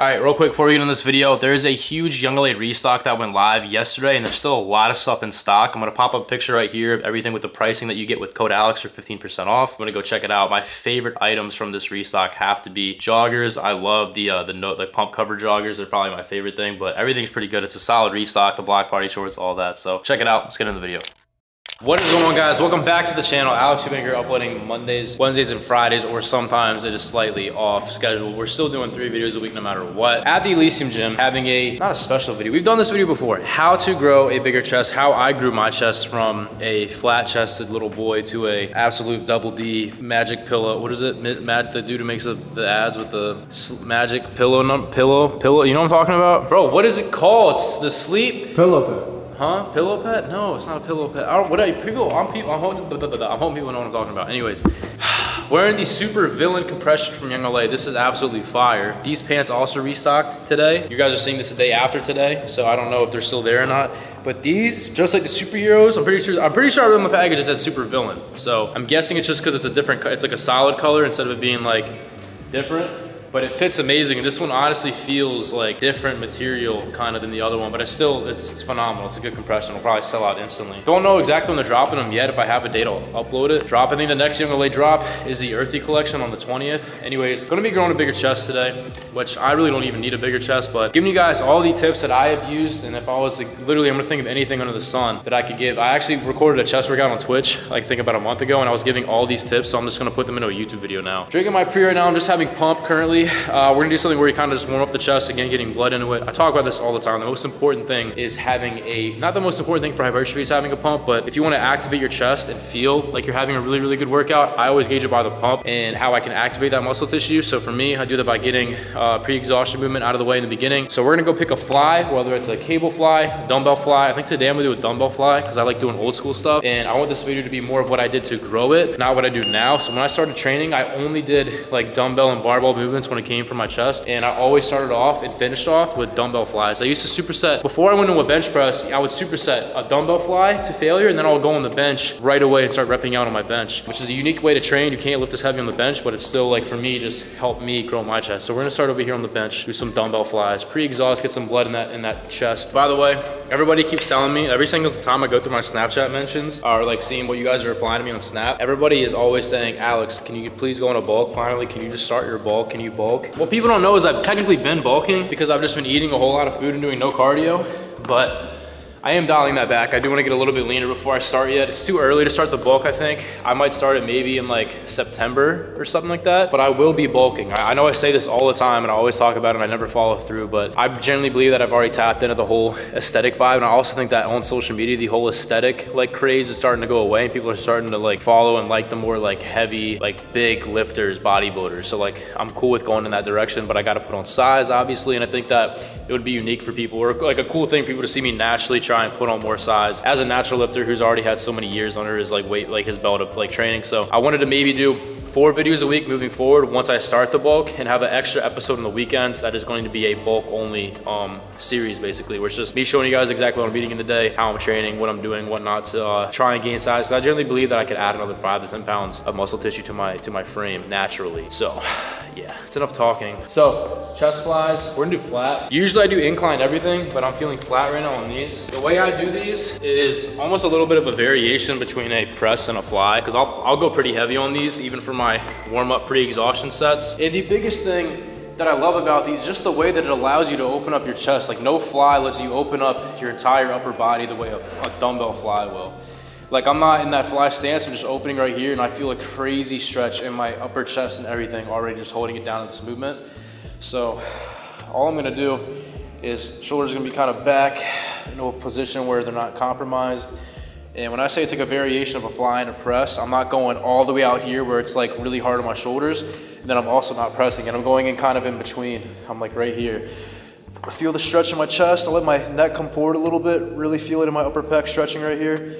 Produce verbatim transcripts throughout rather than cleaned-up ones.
All right, real quick before we get in this video, there is a huge YoungLA restock that went live yesterday, and there's still a lot of stuff in stock. I'm gonna pop up a picture right here of everything with the pricing that you get with code Alex for fifteen percent off. I'm gonna go check it out. My favorite items from this restock have to be joggers. I love the uh, the, no, the pump cover joggers. They're probably my favorite thing, but everything's pretty good. It's a solid restock, the block party shorts, all that. So check it out, let's get into the video. What is going on, guys? Welcome back to the channel. Alex Eubank here, uploading Mondays, Wednesdays, and Fridays, or sometimes it is slightly off schedule. We're still doing three videos a week no matter what. At the Elysium Gym, having a, not a special video, we've done this video before, how to grow a bigger chest, how I grew my chest from a flat-chested little boy to a absolute double D magic pillow. What is it, Matt, the dude who makes the, the ads with the magic pillow, num pillow, pillow, you know what I'm talking about? Bro, what is it called? It's the sleep? Pillow pit. Huh? Pillow pet? No, it's not a pillow pet. I don't, what are you, people, I'm people, I'm hoping, I'm hoping people know what I'm talking about. Anyways, wearing the super villain compression from YoungLA. This is absolutely fire. These pants also restocked today. You guys are seeing this the day after today, so I don't know if they're still there or not. But these, just like the superheroes, I'm pretty sure I'm pretty sure on the package it said super villain. So I'm guessing it's just because it's a different, it's like a solid color instead of it being like different. But it fits amazing, and this one honestly feels like different material kind of than the other one, but it's still, it's, it's phenomenal. It's a good compression. It'll probably sell out instantly. Don't know exactly when they're dropping them yet. If I have a date, I'll upload it. Drop, I think the next YoungLA drop is the Earthy collection on the twentieth. Anyways, gonna be growing a bigger chest today, which I really don't even need a bigger chest, but giving you guys all the tips that I have used, and if I was like, literally, I'm gonna think of anything under the sun that I could give. I actually recorded a chest workout on Twitch, like I think about a month ago, and I was giving all these tips, so I'm just gonna put them into a YouTube video now. Drinking my pre right now, I'm just having pump currently. Uh, we're gonna do something where you kind of just warm up the chest, again, getting blood into it. I talk about this all the time. The most important thing is having a, not the most important thing for hypertrophy is having a pump, but if you wanna activate your chest and feel like you're having a really, really good workout, I always gauge it by the pump and how I can activate that muscle tissue. So for me, I do that by getting uh, pre-exhaustion movement out of the way in the beginning. So we're gonna go pick a fly, whether it's a cable fly, a dumbbell fly. I think today I'm gonna do a dumbbell fly because I like doing old school stuff. And I want this video to be more of what I did to grow it, not what I do now. So when I started training, I only did like dumbbell and barbell movements when it came from my chest, and I always started off and finished off with dumbbell flies. I used to superset, before I went into a bench press, I would superset a dumbbell fly to failure, and then I would go on the bench right away and start repping out on my bench, which is a unique way to train. You can't lift this heavy on the bench, but it's still like, for me, just helped me grow my chest. So we're gonna start over here on the bench, do some dumbbell flies, pre-exhaust, get some blood in that in that chest. By the way, everybody keeps telling me, every single time I go through my Snapchat mentions, or like seeing what you guys are replying to me on Snap, everybody is always saying, Alex, can you please go on a bulk finally? Can you just start your bulk? Can you bulk? What people don't know is I've technically been bulking because I've just been eating a whole lot of food and doing no cardio, but I am dialing that back. I do want to get a little bit leaner before I start yet. It's too early to start the bulk, I think. I might start it maybe in like September or something like that, but I will be bulking. I, I know I say this all the time and I always talk about it and I never follow through, but I generally believe that I've already tapped into the whole aesthetic vibe. And I also think that on social media, the whole aesthetic like craze is starting to go away. And people are starting to like follow and like the more like heavy, like big lifters, bodybuilders. So like, I'm cool with going in that direction, but I got to put on size obviously. And I think that it would be unique for people, or like a cool thing for people to see me naturally try and put on more size as a natural lifter who's already had so many years under his like weight, like his belt of like training. So I wanted to maybe do four videos a week moving forward once I start the bulk, and have an extra episode on the weekends that is going to be a bulk only um, series basically, where it's just me showing you guys exactly what I'm eating in the day, how I'm training, what I'm doing, whatnot, to uh, try and gain size. So I generally believe that I could add another five to ten pounds of muscle tissue to my to my frame naturally. So yeah, it's enough talking. So chest flies, we're gonna do flat. Usually I do incline everything, but I'm feeling flat right now on these. The way I do these is almost a little bit of a variation between a press and a fly, because I'll, I'll go pretty heavy on these even for my warm-up pre-exhaustion sets. And the biggest thing that I love about these, just the way that it allows you to open up your chest. Like no fly lets you open up your entire upper body the way a, a dumbbell fly will. Like I'm not in that fly stance, I'm just opening right here and I feel a crazy stretch in my upper chest and everything already, just holding it down in this movement. So all I'm gonna do is shoulders gonna be kind of back into a position where they're not compromised. And when I say it's like a variation of a fly and a press, I'm not going all the way out here where it's like really hard on my shoulders. And then I'm also not pressing, and I'm going in kind of in between. I'm like right here. I feel the stretch in my chest. I let my neck come forward a little bit, really feel it in my upper pec stretching right here.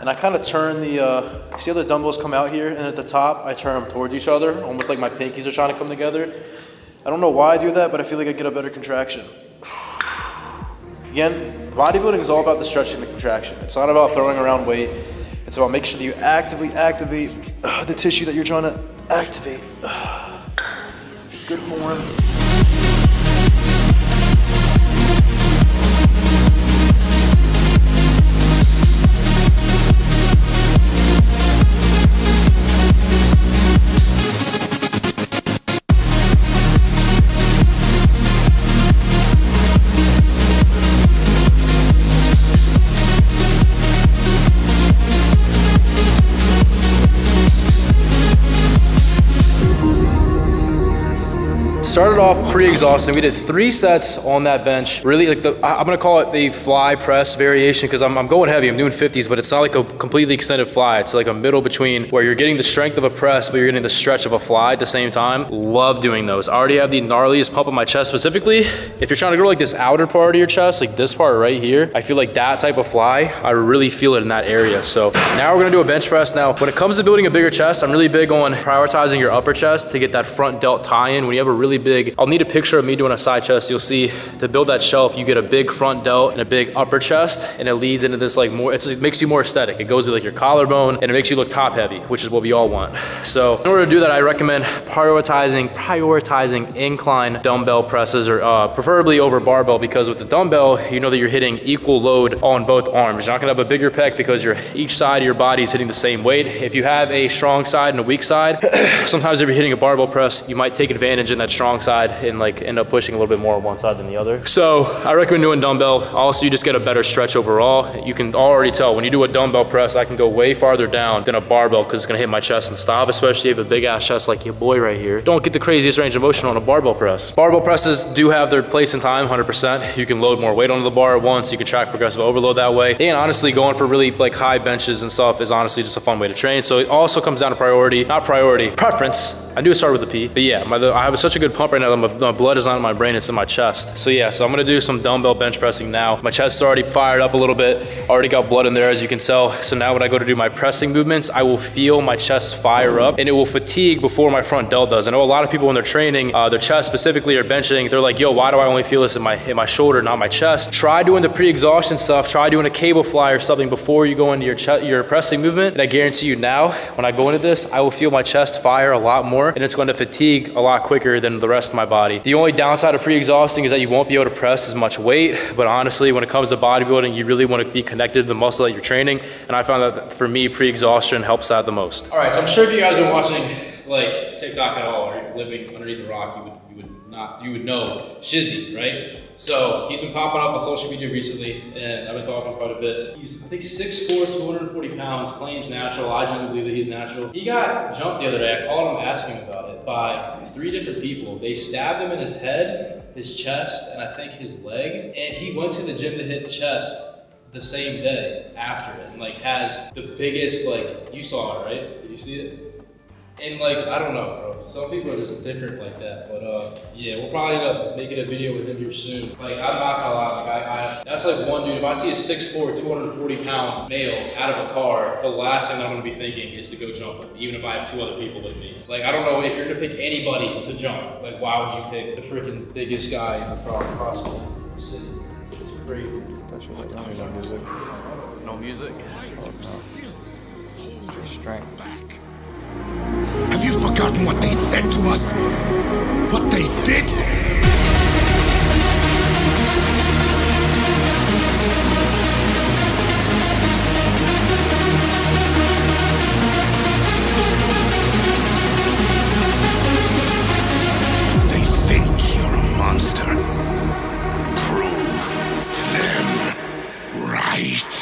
And I kind of turn the, uh, see how the dumbbells come out here? And at the top, I turn them towards each other, almost like my pinkies are trying to come together. I don't know why I do that, but I feel like I get a better contraction. Again, bodybuilding is all about the stretching and contraction. It's not about throwing around weight. It's about making sure that you actively activate uh, the tissue that you're trying to activate. Uh, good form. Started off pretty exhausting. We did three sets on that bench. Really, like the, I'm gonna call it the fly press variation because I'm, I'm going heavy, I'm doing fifties, but it's not like a completely extended fly. It's like a middle between where you're getting the strength of a press, but you're getting the stretch of a fly at the same time. Love doing those. I already have the gnarliest pump in my chest specifically. If you're trying to grow like this outer part of your chest, like this part right here, I feel like that type of fly, I really feel it in that area. So now we're gonna do a bench press. Now, when it comes to building a bigger chest, I'm really big on prioritizing your upper chest to get that front delt tie-in. When you have a really big. I'll need a picture of me doing a side chest. You'll see to build that shelf, you get a big front delt and a big upper chest, and it leads into this like more, it's, it makes you more aesthetic. It goes with like your collarbone and it makes you look top heavy, which is what we all want. So in order to do that, I recommend prioritizing, prioritizing incline dumbbell presses or uh, preferably over barbell, because with the dumbbell, you know that you're hitting equal load on both arms. You're not gonna have a bigger pec because you're, each side of your body is hitting the same weight. If you have a strong side and a weak side, sometimes if you're hitting a barbell press, you might take advantage in that strong side and like end up pushing a little bit more on one side than the other. So I recommend doing dumbbell. Also, you just get a better stretch overall. You can already tell when you do a dumbbell press, I can go way farther down than a barbell because it's gonna hit my chest and stop, especially if a big ass chest like your boy right here. Don't get the craziest range of motion on a barbell press. Barbell presses do have their place in time, one hundred percent. You can load more weight onto the bar at once. You can track progressive overload that way. And honestly, going for really like high benches and stuff is honestly just a fun way to train. So it also comes down to priority, not priority, preference. I do start with a P, but yeah, my, I have such a good pump right now that my, my blood is not in my brain, it's in my chest. So yeah, so I'm gonna do some dumbbell bench pressing now. My chest's already fired up a little bit, already got blood in there as you can tell. So now when I go to do my pressing movements, I will feel my chest fire up and it will fatigue before my front delt does. I know a lot of people when they're training, uh, their chest specifically or benching, they're like, yo, why do I only feel this in my, in my shoulder, not my chest? Try doing the pre-exhaustion stuff, try doing a cable fly or something before you go into your, your pressing movement. And I guarantee you now, when I go into this, I will feel my chest fire a lot more, and it's going to fatigue a lot quicker than the rest of my body. The only downside of pre-exhausting is that you won't be able to press as much weight, but honestly, when it comes to bodybuilding, you really want to be connected to the muscle that you're training, and I found that for me, pre-exhaustion helps out the most. All right, so I'm sure if you guys are watching like TikTok at all, or living underneath the rock, you would, you would not, you would know Shizzy, right? So he's been popping up on social media recently, and I've been talking quite a bit. He's, I think, six foot four, two hundred forty pounds, claims natural. I generally believe that he's natural. He got jumped the other day. I called him asking him about it by three different people. They stabbed him in his head, his chest, and I think his leg. And he went to the gym to hit chest the same day after it, and like has the biggest, like, you saw it, right? Did you see it? And like, I don't know, bro. Some people are just different like that. But uh, yeah, we'll probably end up making a video with him here soon. Like, I'm not gonna lie, like I, I, that's like one dude. If I see a six foot four, two hundred forty pound male out of a car, the last thing I'm gonna be thinking is to go jump him, even if I have two other people with me. Like, I don't know, if you're gonna pick anybody to jump, like, why would you pick the freaking biggest guy in the car possible city? It's crazy. That's your like, no music. No music? Oh, no. Strength. Back. Have you forgotten what they said to us? What they did? They think you're a monster. Prove them right.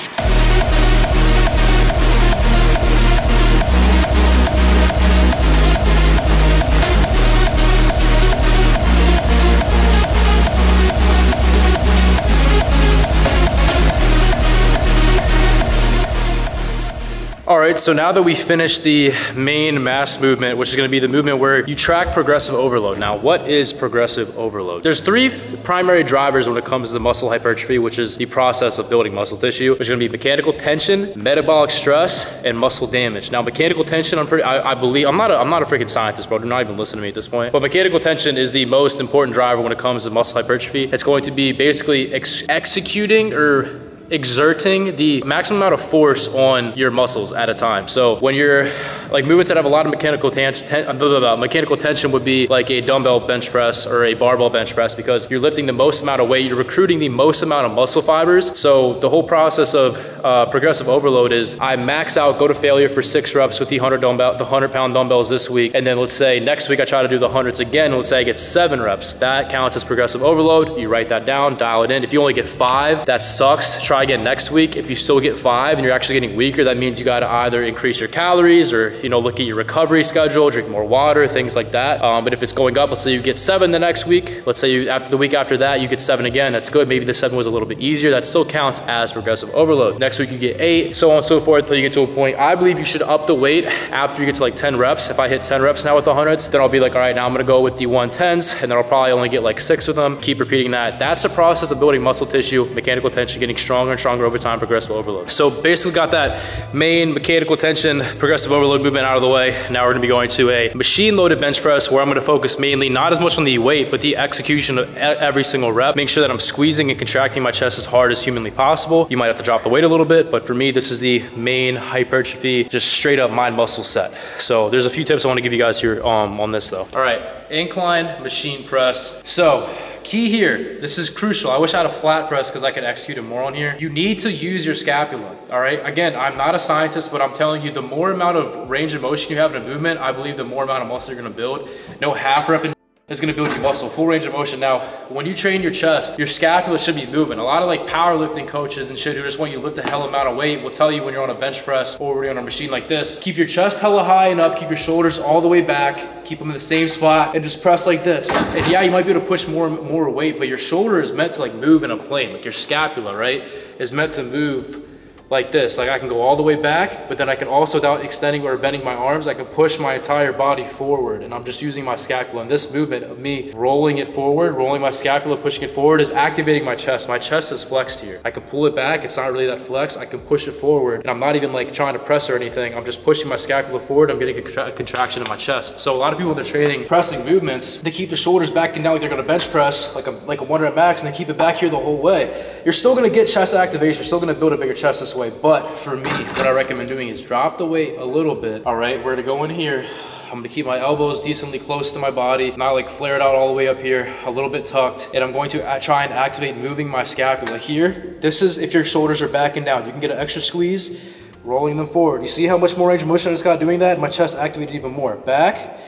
All right, so now that we finished the main mass movement, which is gonna be the movement where you track progressive overload. Now, what is progressive overload? There's three primary drivers when it comes to muscle hypertrophy, which is the process of building muscle tissue. There's gonna be mechanical tension, metabolic stress, and muscle damage. Now, mechanical tension, I'm pretty, I, I believe, I'm not, a, I'm not a freaking scientist, bro. Do not even listen to me at this point. But mechanical tension is the most important driver when it comes to muscle hypertrophy. It's going to be basically ex executing or exerting the maximum amount of force on your muscles at a time. So when you're like movements that have a lot of mechanical tension, ten, blah, blah, blah. mechanical tension would be like a dumbbell bench press or a barbell bench press, because you're lifting the most amount of weight, you're recruiting the most amount of muscle fibers. So the whole process of uh, progressive overload is I max out, go to failure for six reps with the hundred dumbbell, the hundred pound dumbbells this week, and then let's say next week I try to do the hundreds again. And let's say I get seven reps. That counts as progressive overload. You write that down, dial it in. If you only get five, that sucks. Try again next week. If you still get five and you're actually getting weaker, that means you got to either increase your calories or, you know, look at your recovery schedule, drink more water, things like that. Um, but if it's going up, let's say you get seven the next week. Let's say you after the week after that, you get seven again. That's good. Maybe the seven was a little bit easier. That still counts as progressive overload. Next week you get eight, so on and so forth until you get to a point. I believe you should up the weight after you get to like ten reps. If I hit ten reps now with the hundreds, then I'll be like, all right, now I'm going to go with the one tens, and then I'll probably only get like six of them. Keep repeating that. That's the process of building muscle tissue, mechanical tension, getting stronger and stronger over time, progressive overload. So basically got that main mechanical tension, progressive overload movement out of the way. Now we're gonna be going to a machine loaded bench press where I'm gonna focus mainly, not as much on the weight, but the execution of every single rep. Make sure that I'm squeezing and contracting my chest as hard as humanly possible. You might have to drop the weight a little bit, but for me, this is the main hypertrophy, just straight up mind muscle set. So there's a few tips I wanna give you guys here um, on this though. All right. Incline machine press. So key here, this is crucial. I wish I had a flat press because I could execute it more on here. You need to use your scapula, all right? Again, I'm not a scientist, but I'm telling you, the more amount of range of motion you have in a movement, I believe the more amount of muscle you're gonna build. No half rep in is gonna build your muscle, full range of motion. Now, when you train your chest, your scapula should be moving. A lot of like powerlifting coaches and shit who just want you to lift the hell amount of weight will tell you when you're on a bench press or when you're on a machine like this, keep your chest hella high and up, keep your shoulders all the way back, keep them in the same spot, and just press like this. And yeah, you might be able to push more more weight, but your shoulder is meant to like move in a plane, like your scapula, right, is meant to move like this. Like I can go all the way back, but then I can also, without extending or bending my arms, I can push my entire body forward, and I'm just using my scapula. And this movement of me rolling it forward, rolling my scapula, pushing it forward is activating my chest. My chest is flexed here. I can pull it back. It's not really that flexed. I can push it forward, and I'm not even like trying to press or anything. I'm just pushing my scapula forward. I'm getting a, contra a contraction in my chest. So a lot of people, when they're training pressing movements, they keep their shoulders back and down like they're gonna bench press, like a, like a one rep max, and they keep it back here the whole way. You're still gonna get chest activation. You're still gonna build a bigger chest this way. Way. But for me, what I recommend doing is drop the weight a little bit. All right, we're gonna go in here. I'm gonna keep my elbows decently close to my body, not like flared out all the way up here, a little bit tucked. And I'm going to try and activate moving my scapula here. This is if your shoulders are back and down. You can get an extra squeeze, rolling them forward. You see how much more range of motion I just got doing that? My chest activated even more. Back,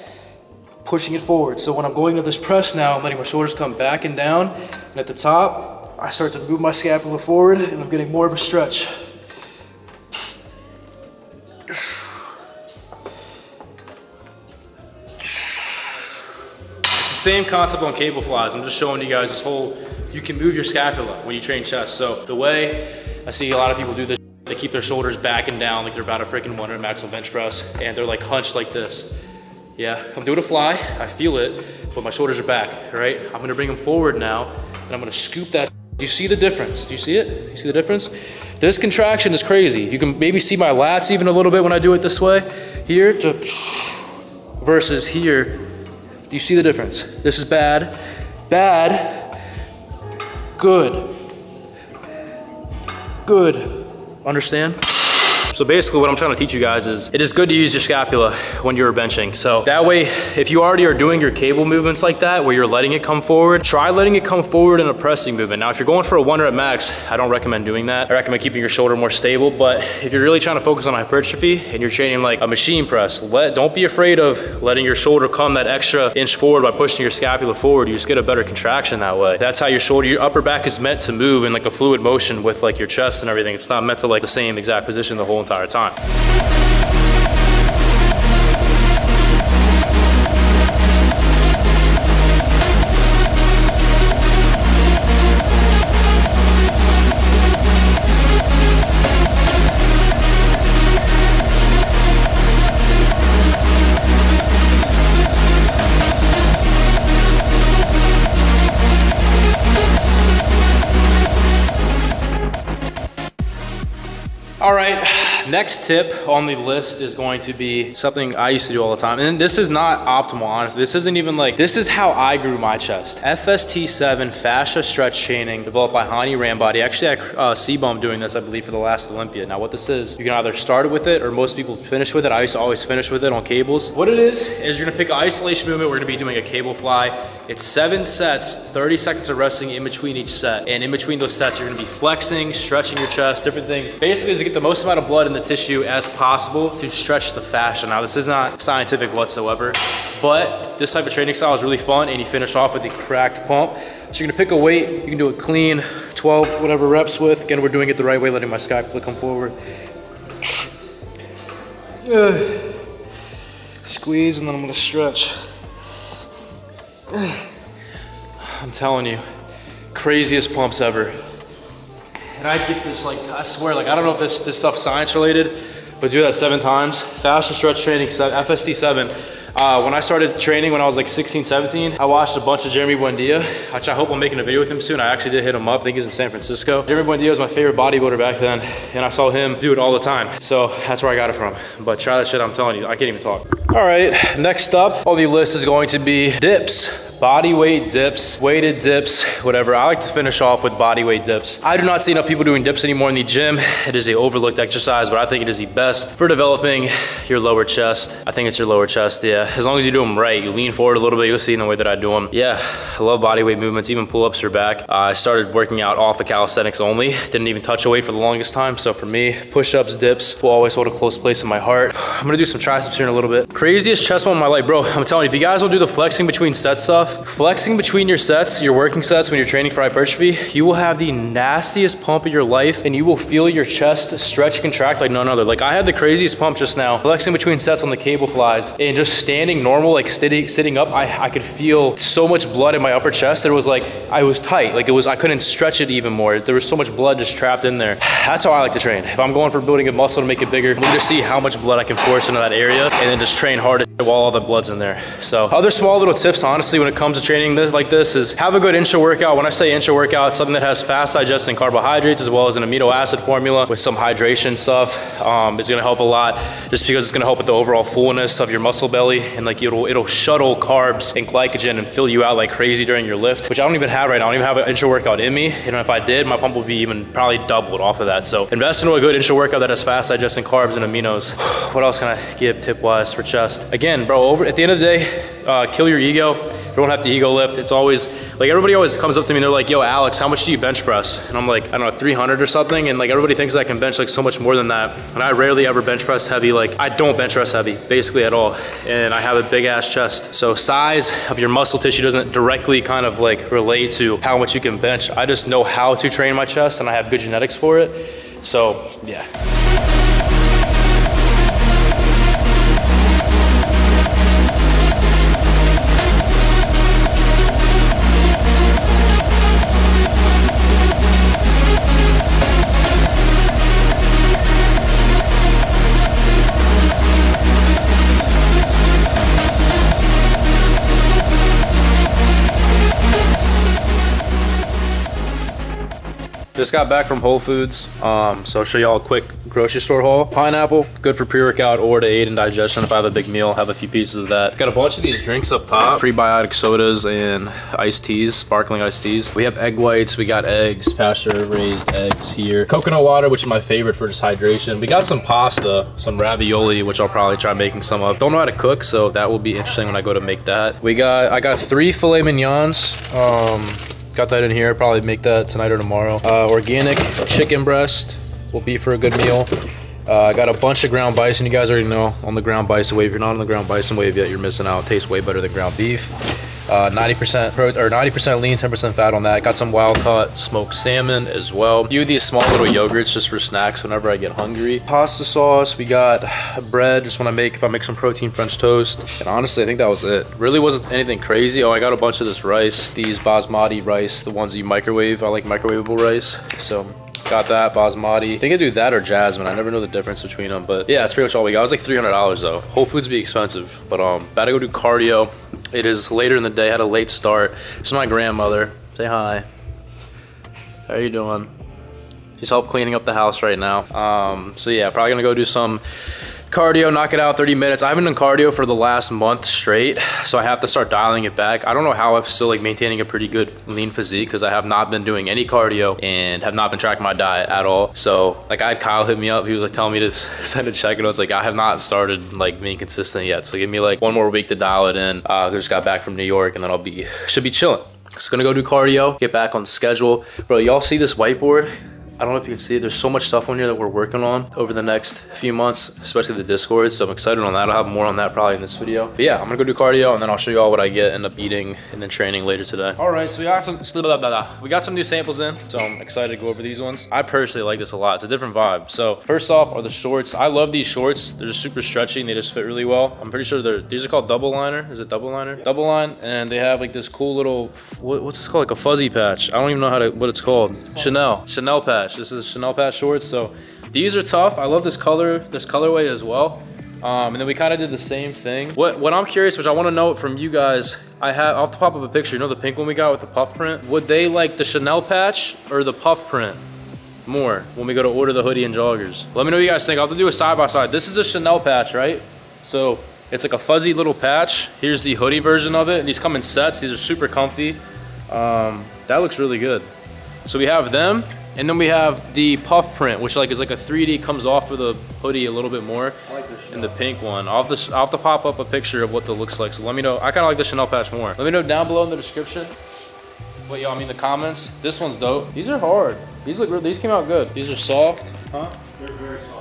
pushing it forward. So when I'm going to this press now, I'm letting my shoulders come back and down. And at the top, I start to move my scapula forward, and I'm getting more of a stretch. Same concept on cable flies. I'm just showing you guys this whole, you can move your scapula when you train chest. So the way I see a lot of people do this, they keep their shoulders back and down like they're about a freaking one rep max bench press, and they're like hunched like this. Yeah, I'm doing a fly, I feel it, but my shoulders are back, right? I'm gonna bring them forward now, and I'm gonna scoop that. Do you see the difference? Do you see it? You see the difference? This contraction is crazy. You can maybe see my lats even a little bit when I do it this way. Here to versus here. Do you see the difference? This is bad, bad, good, good. Understand? So basically what I'm trying to teach you guys is it is good to use your scapula when you're benching. So that way, if you already are doing your cable movements like that, where you're letting it come forward, try letting it come forward in a pressing movement. Now, if you're going for a one rep max, I don't recommend doing that. I recommend keeping your shoulder more stable, but if you're really trying to focus on hypertrophy and you're training like a machine press, let, don't be afraid of letting your shoulder come that extra inch forward by pushing your scapula forward. You just get a better contraction that way. That's how your shoulder, your upper back is meant to move in like a fluid motion with like your chest and everything. It's not meant to like the same exact position the whole entire time. All right. Next tip on the list is going to be something I used to do all the time. And this is not optimal, honestly. This isn't even like, this is how I grew my chest. F S T seven fascia stretch chaining developed by Hany Rambod. Actually, I uh, C-bumped doing this, I believe, for the last Olympia. Now what this is, you can either start with it or most people finish with it. I used to always finish with it on cables. What it is, is you're gonna pick an isolation movement. We're gonna be doing a cable fly. It's seven sets, thirty seconds of resting in between each set. And in between those sets, you're gonna be flexing, stretching your chest, different things. Basically, is to get the most amount of blood in the tissue as possible to stretch the fascia. Now this is not scientific whatsoever, but this type of training style is really fun, and you finish off with a cracked pump. So you're gonna pick a weight, you can do a clean twelve whatever reps with. Again, we're doing it the right way, letting my scapula come forward. Uh, squeeze, and then I'm gonna stretch. Uh, I'm telling you, craziest pumps ever. And I get this, like, I swear, like, I don't know if this, this stuff's science related, but do that seven times. Fascia stretch training, F S T seven. Uh, when I started training when I was like sixteen, seventeen, I watched a bunch of Jeremy Buendia, which I hope I'm making a video with him soon. I actually did hit him up, I think he's in San Francisco. Jeremy Buendia was my favorite bodybuilder back then, and I saw him do it all the time. So that's where I got it from. But try that shit, I'm telling you, I can't even talk. All right, next up on the list is going to be dips. Body weight dips, weighted dips, whatever. I like to finish off with body weight dips. I do not see enough people doing dips anymore in the gym. It is an overlooked exercise, but I think it is the best for developing your lower chest. I think it's your lower chest, yeah. As long as you do them right, you lean forward a little bit, you'll see in the way that I do them. Yeah, I love body weight movements, even pull-ups or back. Uh, I started working out off of calisthenics only. Didn't even touch a weight for the longest time. So for me, push-ups, dips will always hold a close place in my heart. I'm gonna do some triceps here in a little bit. Craziest chest bump in my life, bro. I'm telling you, if you guys don't do the flexing between set stuff, flexing between your sets, your working sets when you're training for hypertrophy, you will have the nastiest pump of your life, and you will feel your chest stretch, contract like none other. Like, I had the craziest pump just now, flexing between sets on the cable flies, and just standing normal, like sitting, sitting up, I, I could feel so much blood in my upper chest that it was like, I was tight. Like, it was, I couldn't stretch it even more. There was so much blood just trapped in there. That's how I like to train. If I'm going for building a muscle to make it bigger, I need to see how much blood I can force into that area, and then just train hard while all the blood's in there. So other small little tips, honestly, when it comes to training this like this is have a good intro workout. When I say intro workout, it's something that has fast digesting carbohydrates as well as an amino acid formula with some hydration stuff. Um, it's gonna help a lot just because it's gonna help with the overall fullness of your muscle belly, and like it'll it'll shuttle carbs and glycogen and fill you out like crazy during your lift, which I don't even have right now. I don't even have an intro workout in me. You know, if I did, my pump would be even probably doubled off of that. So invest into a good intro workout that has fast digesting carbs and aminos. What else can I give tip wise for chest? Again, bro, over at the end of the day, uh, kill your ego. You don't have to ego lift. It's always like, everybody always comes up to me and they're like, yo, Alex, how much do you bench press? And I'm like, I don't know, three hundred or something. And like, everybody thinks I can bench like so much more than that. And I rarely ever bench press heavy. Like, I don't bench press heavy basically at all. And I have a big ass chest. So size of your muscle tissue doesn't directly kind of like relate to how much you can bench. I just know how to train my chest, and I have good genetics for it. So yeah. Just got back from Whole Foods, um, so I'll show y'all a quick grocery store haul. Pineapple, good for pre-workout or to aid in digestion. If I have a big meal, have a few pieces of that. Got a bunch of these drinks up top, prebiotic sodas and iced teas, sparkling iced teas. We have egg whites, we got eggs, pasture-raised eggs here. Coconut water, which is my favorite for just hydration. We got some pasta, some ravioli, which I'll probably try making some of. Don't know how to cook, so that will be interesting when I go to make that. We got, I got three filet mignons. Um, Got that in here, probably make that tonight or tomorrow. Uh, organic chicken breast will be for a good meal. Uh, I got a bunch of ground bison, you guys already know, on the ground bison wave. If you're not on the ground bison wave yet, you're missing out. It tastes way better than ground beef. ninety percent uh, or ninety percent lean, ten percent fat on that. Got some wild caught smoked salmon as well. A few of these small little yogurts just for snacks whenever I get hungry. Pasta sauce, we got bread, just when I make, if I make some protein French toast. And honestly, I think that was it. Really wasn't anything crazy. Oh, I got a bunch of this rice, these basmati rice, the ones you microwave. I like microwavable rice, so. Got that, basmati. I think I do that or jasmine. I never know the difference between them, but yeah, that's pretty much all we got. It was like three hundred dollars though. Whole Foods be expensive, but um, about to go do cardio. It is later in the day, had a late start. This is my grandmother. Say hi. How are you doing? He's helped cleaning up the house right now. Um, so yeah, probably gonna go do some cardio, knock it out, thirty minutes. I haven't done cardio for the last month straight, so I have to start dialing it back. I don't know how I'm still like maintaining a pretty good lean physique because I have not been doing any cardio and have not been tracking my diet at all. So like I had Kyle hit me up. He was like telling me to send a check and I was like, I have not started like being consistent yet. So give me like one more week to dial it in. Uh, I just got back from New York and then I'll be, should be chilling. Just gonna go do cardio, get back on schedule. Bro, y'all see this whiteboard? I don't know if you can see it. There's so much stuff on here that we're working on over the next few months, especially the Discord. So I'm excited on that. I'll have more on that probably in this video. But yeah, I'm gonna go do cardio and then I'll show you all what I get, end up eating and then training later today. All right, so we got some, we got some new samples in. So I'm excited to go over these ones. I personally like this a lot. It's a different vibe. So first off are the shorts. I love these shorts. They're just super stretchy and they just fit really well. I'm pretty sure they're, these are called double liner. Is it double liner? Double line. And they have like this cool little, what's this called? Like a fuzzy patch. I don't even know how to, what it's called. Chanel, Chanel patch. This is Chanel patch shorts. So these are tough. I love this color, this colorway as well. Um, and then we kind of did the same thing. What what I'm curious, which I want to know from you guys, I have, I'll have to pop up a picture. You know the pink one we got with the puff print? Would they like the Chanel patch or the puff print more when we go to order the hoodie and joggers? Let me know what you guys think. I'll have to do a side by side. This is a Chanel patch, right? So it's like a fuzzy little patch. Here's the hoodie version of it. And these come in sets. These are super comfy. Um, that looks really good. So we have them. And then we have the puff print, which like is like a three D, comes off of the hoodie a little bit more. I like this, and the pink one. I'll have, to, I'll have to pop up a picture of what that looks like. So let me know. I kind of like the Chanel patch more. Let me know down below in the description. What y'all mean the comments. This one's dope. These are hard. These look real. These came out good. These are soft, huh? They're very soft.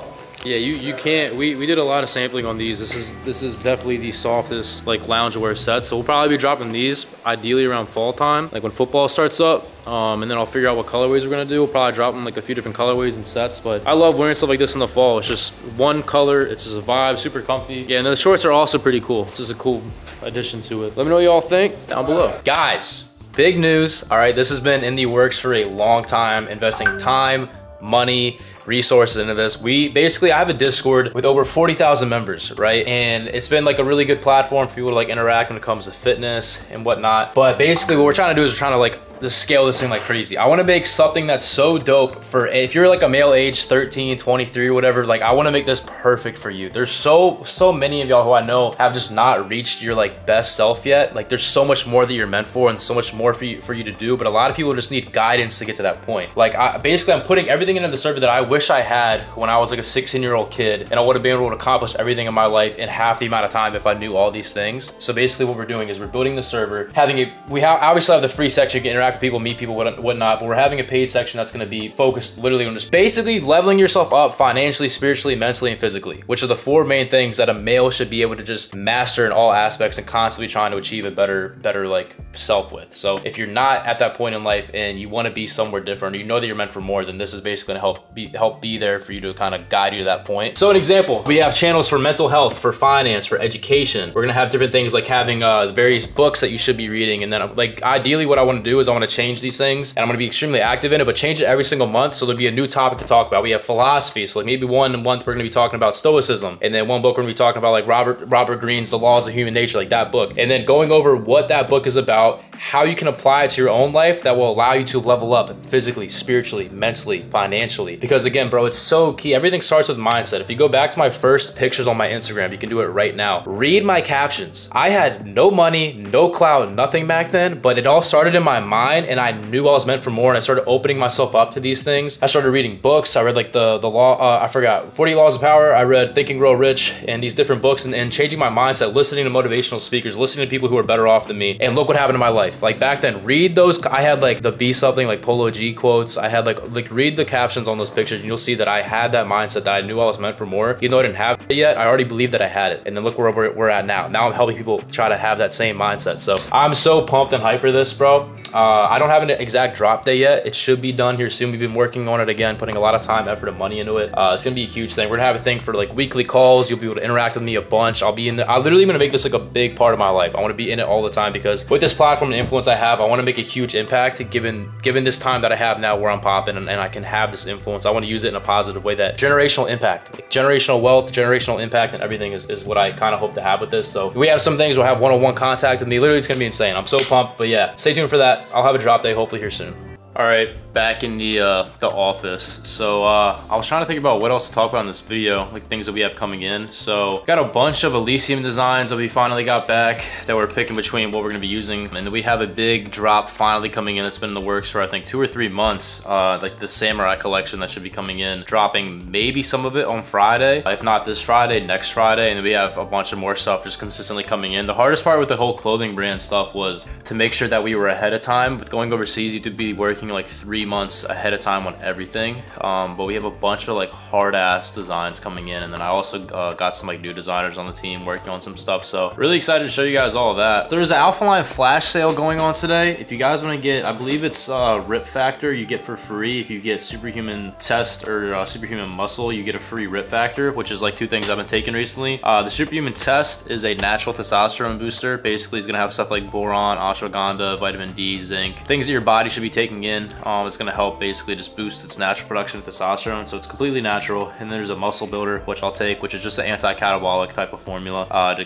Yeah, you you can't. We we did a lot of sampling on these. This is this is definitely the softest like loungewear set. So we'll probably be dropping these ideally around fall time, like when football starts up. Um, and then I'll figure out what colorways we're gonna do. We'll probably drop them like a few different colorways and sets, but I love wearing stuff like this in the fall. It's just one color, it's just a vibe, super comfy. Yeah, and the shorts are also pretty cool. This is a cool addition to it. Let me know what y'all think down below. Guys, big news. All right, this has been in the works for a long time, investing time, money, resources into this. We basically, I have a Discord with over forty thousand members, right? And it's been like a really good platform for people to like interact when it comes to fitness and whatnot. But basically what we're trying to do is we're trying to like just scale this thing like crazy. I want to make something that's so dope for, if you're like a male age thirteen, twenty-three, whatever, like I want to make this perfect for you. There's so, so many of y'all who I know have just not reached your like best self yet. Like there's so much more that you're meant for and so much more for you, for you to do. But a lot of people just need guidance to get to that point. Like I basically, I'm putting everything into the server that I wish I had when I was like a sixteen year old kid, and I would have been able to accomplish everything in my life in half the amount of time if I knew all these things. So basically what we're doing is we're building the server, having it, we ha obviously have the free section, get interact people, meet people, whatnot, but we're having a paid section that's going to be focused literally on just basically leveling yourself up financially, spiritually, mentally, and physically, which are the four main things that a male should be able to just master in all aspects and constantly trying to achieve a better, better like self with. So if you're not at that point in life and you want to be somewhere different, or you know that you're meant for more, then this is basically going to help be, help be there for you to kind of guide you to that point. So an example, we have channels for mental health, for finance, for education. We're going to have different things like having uh, the various books that you should be reading. And then like ideally what I want to do is I want to change these things and I'm going to be extremely active in it, but change it every single month. So there'll be a new topic to talk about. We have philosophy. So like maybe one month we're going to be talking about Stoicism. And then one book we're going to be talking about like Robert, Robert Greene's The Laws of Human Nature, like that book. And then going over what that book is about, how you can apply it to your own life that will allow you to level up physically, spiritually, mentally, financially. Because again, bro, it's so key. Everything starts with mindset. If you go back to my first pictures on my Instagram, you can do it right now. Read my captions. I had no money, no clout, nothing back then, but it all started in my mind. And I knew I was meant for more, and I started opening myself up to these things. I started reading books. I read like the the law, uh, I forgot, forty Laws of Power. I read Think and Grow Rich and these different books, and, and changing my mindset, listening to motivational speakers, listening to people who are better off than me. And look what happened in my life. Like back then, read those. I had like the be something like Polo G quotes. I had like, like read the captions on those pictures and you'll see that I had that mindset that I knew I was meant for more. Even though I didn't have it yet, I already believed that I had it. And then look where we're, we're at now. Now I'm helping people try to have that same mindset. So I'm so pumped and hyped for this, bro. Uh, I don't have an exact drop day yet. It should be done here soon. We've been working on it again, putting a lot of time, effort, and money into it. Uh, it's gonna be a huge thing. We're gonna have a thing for like weekly calls. You'll be able to interact with me a bunch. I'll be in the, I literally gonna make this like a big part of my life. I wanna be in it all the time because with this platform and influence I have, I wanna make a huge impact given, given this time that I have now where I'm popping and, and I can have this influence. I wanna use it in a positive way. That generational impact, like generational wealth, generational impact, and everything is, is what I kinda hope to have with this. So we have some things, we'll have one-on-one contact with me. Literally, it's gonna be insane. I'm so pumped, but yeah, stay tuned for that. I'll have a drop day hopefully here soon. All right, back in the uh, the office. So uh, I was trying to think about what else to talk about in this video, like things that we have coming in. So got a bunch of Elysium designs that we finally got back that we're picking between what we're gonna be using. And we have a big drop finally coming in that's been in the works for I think two or three months, uh, like the Samurai collection that should be coming in, dropping maybe some of it on Friday. If not this Friday, next Friday. And then we have a bunch of more stuff just consistently coming in. The hardest part with the whole clothing brand stuff was to make sure that we were ahead of time. With going overseas, you could be working like three months ahead of time on everything, um but we have a bunch of like hard ass designs coming in, and then I also uh, got some like new designers on the team working on some stuff, so really excited to show you guys all of that. There's an Alpha Lion flash sale going on today. If you guys want to get, I believe it's uh Rip Factor, you get for free. If you get Superhuman Test or uh, Superhuman Muscle, you get a free Rip Factor, which is like two things I've been taking recently. Uh the Superhuman Test is a natural testosterone booster. Basically it's gonna have stuff like boron, ashwagandha, vitamin D, zinc, things that your body should be taking in. Um, it's gonna help basically just boost its natural production of testosterone, so it's completely natural. And then there's a muscle builder, which I'll take, which is just an anti-catabolic type of formula uh, to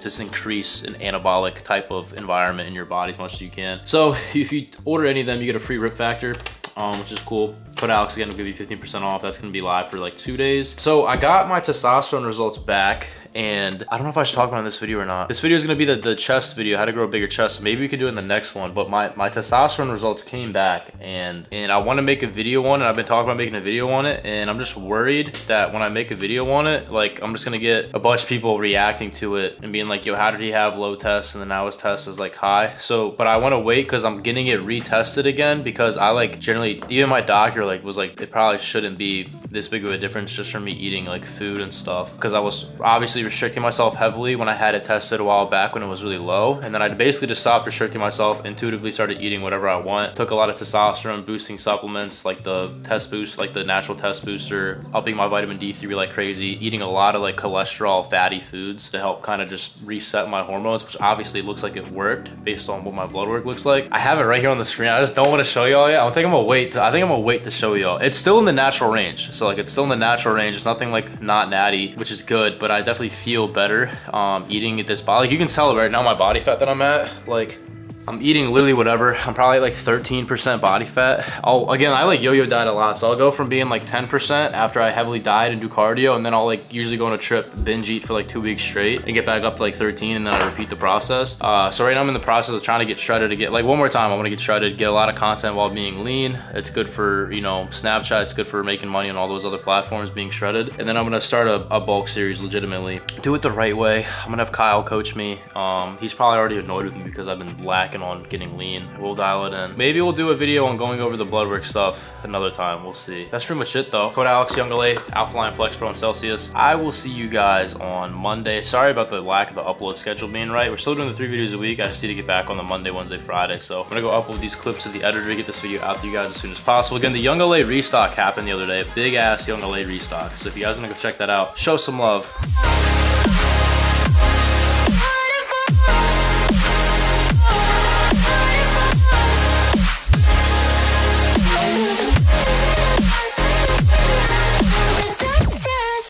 just increase an anabolic type of environment in your body as much as you can. So if you order any of them, you get a free Rip Factor, um, which is cool. But Alex again will give you fifteen percent off. That's gonna be live for like two days. So I got my testosterone results back, and I don't know if I should talk about it in this video or not. This video is gonna be the, the chest video, how to grow a bigger chest. Maybe we could do it in the next one, but my, my testosterone results came back, and, and I wanna make a video on it. I've been talking about making a video on it, and I'm just worried that when I make a video on it, like I'm just gonna get a bunch of people reacting to it and being like, yo, how did he have low tests and then now his test is like high? So, but I wanna wait because I'm getting it retested again, because I like generally, even my doctor like was like, it probably shouldn't be this big of a difference just from me eating like food and stuff. Because I was obviously restricting myself heavily when I had it tested a while back when it was really low, and then I basically just stopped restricting myself, intuitively started eating whatever I want, took a lot of testosterone boosting supplements like the test boost, like the natural test booster, upping my vitamin D three like crazy, eating a lot of like cholesterol fatty foods to help kind of just reset my hormones, which obviously looks like it worked based on what my blood work looks like. I have it right here on the screen. I just don't want to show y'all yet. I think I'm gonna wait to, I think I'm gonna wait to show y'all. It's still in the natural range, so like it's still in the natural range. It's nothing like not natty, which is good, but I definitely feel better um eating at this body. Like you can tell right now my body fat that I'm at, like I'm eating literally whatever. I'm probably like thirteen percent body fat. I'll, again, I like yo-yo diet a lot. So I'll go from being like ten percent after I heavily diet and do cardio, and then I'll like usually go on a trip, binge eat for like two weeks straight and get back up to like thirteen, and then I repeat the process. Uh, so right now I'm in the process of trying to get shredded again. Like one more time, I wanna get shredded, get a lot of content while being lean. It's good for, you know, Snapchat, it's good for making money on all those other platforms, being shredded. And then I'm gonna start a, a bulk series legitimately. Do it the right way. I'm gonna have Kyle coach me. Um, he's probably already annoyed with me because I've been lacking on getting lean. We'll dial it in. Maybe we'll do a video on going over the blood work stuff another time. We'll see. That's pretty much it though. Code Alex, YoungLA, Alpha Lion, Flex Pro, and Celsius. I will see you guys on Monday. Sorry about the lack of the upload schedule being right. We're still doing the three videos a week. I just need to get back on the Monday, Wednesday, Friday. So I'm gonna go upload these clips to the editor to get this video out to you guys as soon as possible. Again, the YoungLA restock happened the other day. Big ass YoungLA restock. So if you guys wanna go check that out, show some love.